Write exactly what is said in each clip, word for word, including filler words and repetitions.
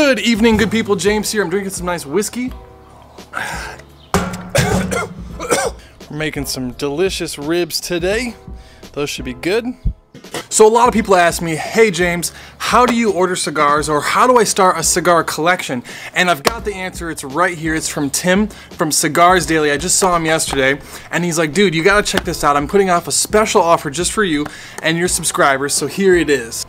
Good evening, good people. James here. I'm drinking some nice whiskey. We're making some delicious ribs today. Those should be good. So a lot of people ask me, hey James, how do you order cigars, or how do I start a cigar collection? And I've got the answer. It's right here. It's from Tim from Cigars Daily. I just saw him yesterday and he's like, dude, you gotta check this out. I'm putting off a special offer just for you and your subscribers, so here it is.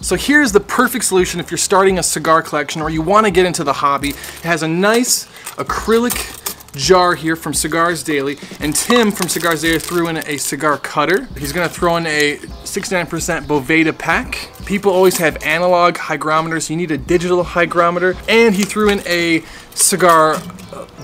So here's the perfect solution if you're starting a cigar collection or you want to get into the hobby. It has a nice acrylic jar here from Cigars Daily, and Tim from Cigars Daily threw in a cigar cutter. He's gonna throw in a sixty-nine percent Boveda pack. People always have analog hygrometers, so you need a digital hygrometer. And he threw in a cigar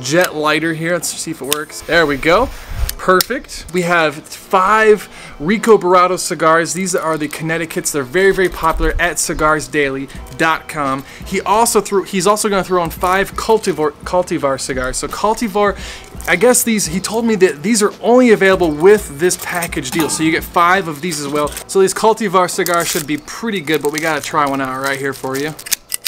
jet lighter here. Let's see if it works. There we go. Perfect. We have five Rico Burrado cigars. These are the Connecticut's. They're very, very popular at cigars daily dot com. He also threw, he's also going to throw in five Cultivar, Cultivar cigars. So Cultivar, I guess these, he told me that these are only available with this package deal. So you get five of these as well. So these Cultivar cigars should be pretty good, but we got to try one out right here for you.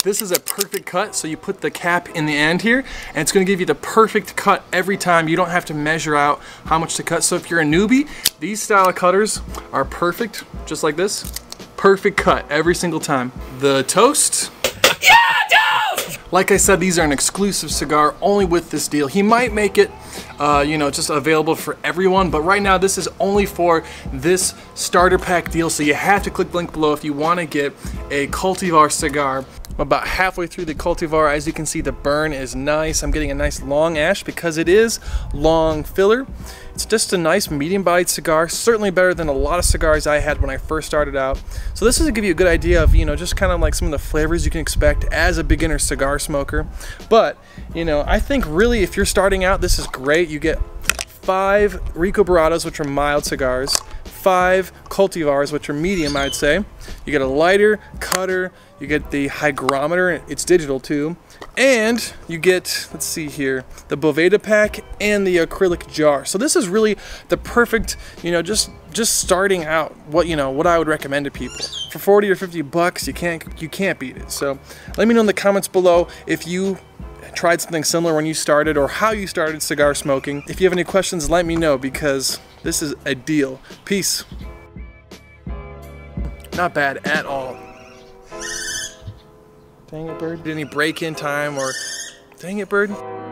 This is a perfect cut, so you put the cap in the end here, and it's gonna give you the perfect cut every time. You don't have to measure out how much to cut. So if you're a newbie, these style of cutters are perfect, just like this. Perfect cut every single time. The toast. Yeah, toast! Like I said, these are an exclusive cigar only with this deal. He might make it, uh, you know, just available for everyone, but right now this is only for this starter pack deal, so you have to click the link below if you wanna get a Cultivar cigar. I'm about halfway through the Cultivar. As you can see, the burn is nice. I'm getting a nice long ash because it is long filler. It's just a nice medium-bodied cigar, certainly better than a lot of cigars I had when I first started out. So this is to give you a good idea of, you know, just kind of like some of the flavors you can expect as a beginner cigar smoker. But, you know, I think really if you're starting out, this is great. You get five Rico Burrados, which are mild cigars, five Cultivars, which are medium, I'd say. You get a lighter, cutter, you get the hygrometer, it's digital too, and you get, let's see here, the Boveda pack and the acrylic jar. So this is really the perfect, you know, just just starting out, what, you know, what I would recommend to people. For forty or fifty bucks, you can't, you can't beat it. So let me know in the comments below if you tried something similar when you started, or how you started cigar smoking. If you have any questions, let me know, because this is a deal. Peace. Not bad at all. Dang it, bird. Didn't he break in time, or... Dang it, bird.